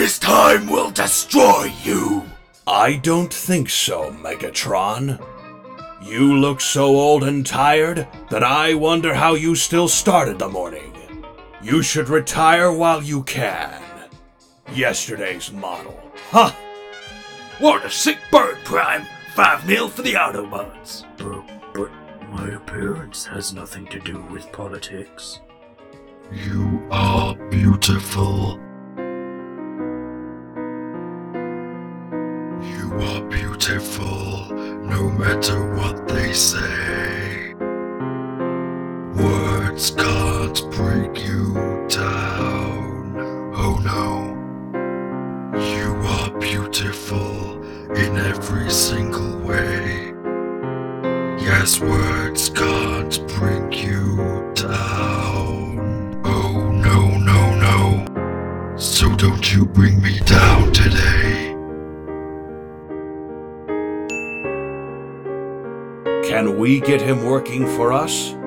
This time we'll destroy you! I don't think so, Megatron. You look so old and tired that I wonder how you still started the morning. You should retire while you can. Yesterday's model. Huh! What a sick bird, Prime! 5-0 for the Autobots. But my appearance has nothing to do with politics. You are beautiful. You are beautiful, no matter what they say. Words can't break you down. Oh no. You are beautiful in every single way. Yes, words can't bring you down. Oh no, no, no. So don't you bring me down today. Can we get him working for us?